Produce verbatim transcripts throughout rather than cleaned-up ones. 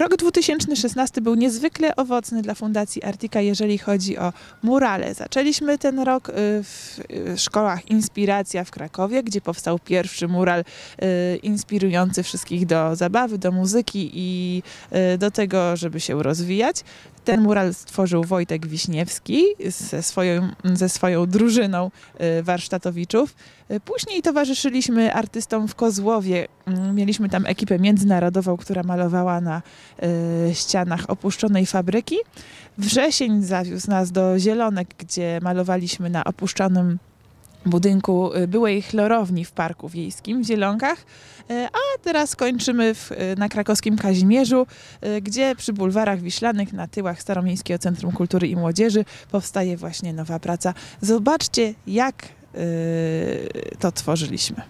Rok dwa tysiące szesnasty był niezwykle owocny dla Fundacji ARTica, jeżeli chodzi o murale. Zaczęliśmy ten rok w szkołach Inspiracja w Krakowie, gdzie powstał pierwszy mural inspirujący wszystkich do zabawy, do muzyki i do tego, żeby się rozwijać. Ten mural stworzył Wojtek Wiśniewski ze swoją, ze swoją drużyną warsztatowiczów. Później towarzyszyliśmy artystom w Kozłowie. Mieliśmy tam ekipę międzynarodową, która malowała na ścianach opuszczonej fabryki. Wrzesień zawiózł nas do Zielonek, gdzie malowaliśmy na opuszczonym budynku byłej chlorowni w Parku Wiejskim w Zielonkach, a teraz kończymy w, na krakowskim Kazimierzu, gdzie przy bulwarach wiślanych na tyłach Staromiejskiego Centrum Kultury i Młodzieży powstaje właśnie nowa praca. Zobaczcie, jak yy, to tworzyliśmy.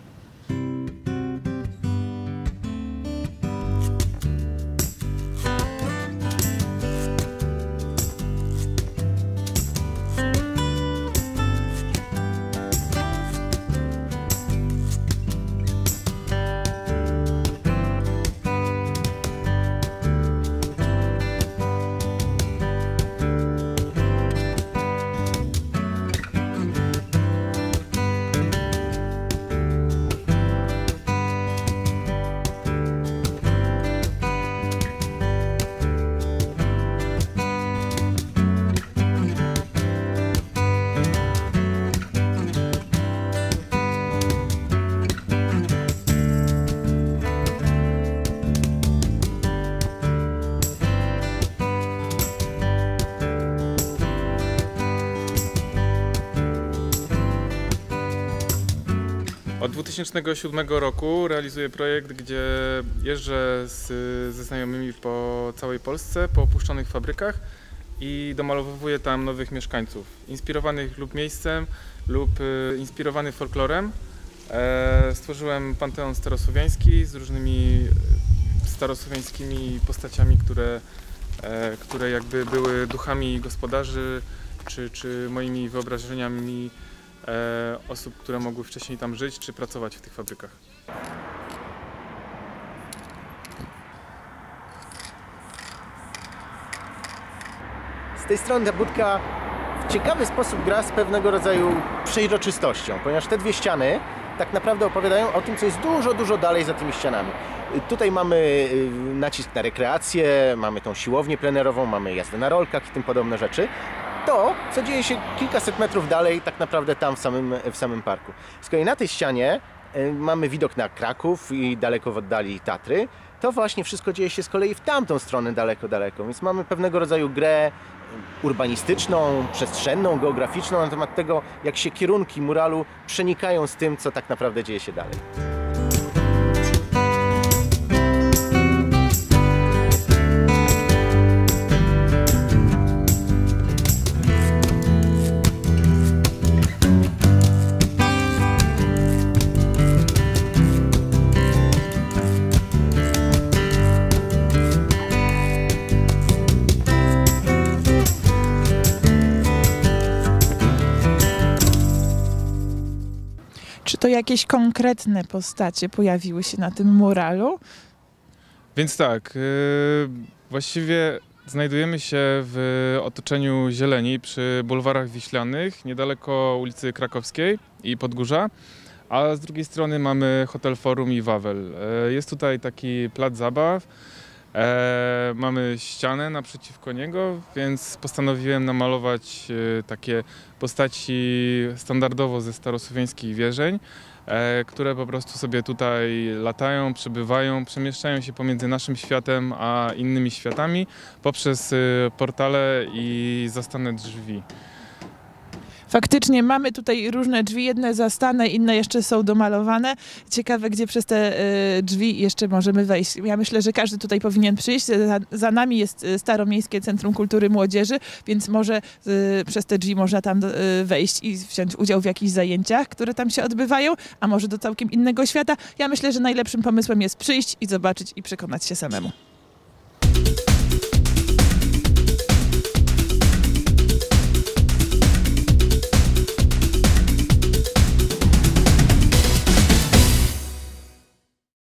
Od dwa tysiące siódmego roku realizuję projekt, gdzie jeżdżę z, ze znajomymi po całej Polsce, po opuszczonych fabrykach i domalowuję tam nowych mieszkańców, inspirowanych lub miejscem, lub inspirowany folklorem. E, stworzyłem panteon starosłowiański z różnymi starosłowiańskimi postaciami, które, e, które jakby były duchami gospodarzy, czy, czy moimi wyobrażeniami E, osób, które mogły wcześniej tam żyć czy pracować w tych fabrykach. Z tej strony ta budka w ciekawy sposób gra z pewnego rodzaju przejrzystością, ponieważ te dwie ściany tak naprawdę opowiadają o tym, co jest dużo, dużo dalej za tymi ścianami. Tutaj mamy nacisk na rekreację, mamy tą siłownię plenerową, mamy jazdę na rolkach i tym podobne rzeczy. To, co dzieje się kilkaset metrów dalej, tak naprawdę tam w samym, w samym parku. Z kolei na tej ścianie y, mamy widok na Kraków i daleko w oddali Tatry. To właśnie wszystko dzieje się z kolei w tamtą stronę daleko, daleko. Więc mamy pewnego rodzaju grę urbanistyczną, przestrzenną, geograficzną na temat tego, jak się kierunki muralu przenikają z tym, co tak naprawdę dzieje się dalej. To jakieś konkretne postacie pojawiły się na tym muralu? Więc tak, właściwie znajdujemy się w otoczeniu zieleni przy bulwarach wiślanych, niedaleko ulicy Krakowskiej i Podgórza, a z drugiej strony mamy Hotel Forum i Wawel. Jest tutaj taki plac zabaw, mamy ścianę naprzeciwko niego, więc postanowiłem namalować takie postaci standardowo ze starosłowiańskich wierzeń, które po prostu sobie tutaj latają, przebywają, przemieszczają się pomiędzy naszym światem a innymi światami poprzez portale i zastane drzwi. Faktycznie mamy tutaj różne drzwi, jedne zastane, inne jeszcze są domalowane. Ciekawe, gdzie przez te drzwi jeszcze możemy wejść. Ja myślę, że każdy tutaj powinien przyjść. Za, za nami jest Staromiejskie Centrum Kultury i Młodzieży, więc może y, przez te drzwi można tam y, wejść i wziąć udział w jakichś zajęciach, które tam się odbywają, a może do całkiem innego świata. Ja myślę, że najlepszym pomysłem jest przyjść i zobaczyć i przekonać się samemu.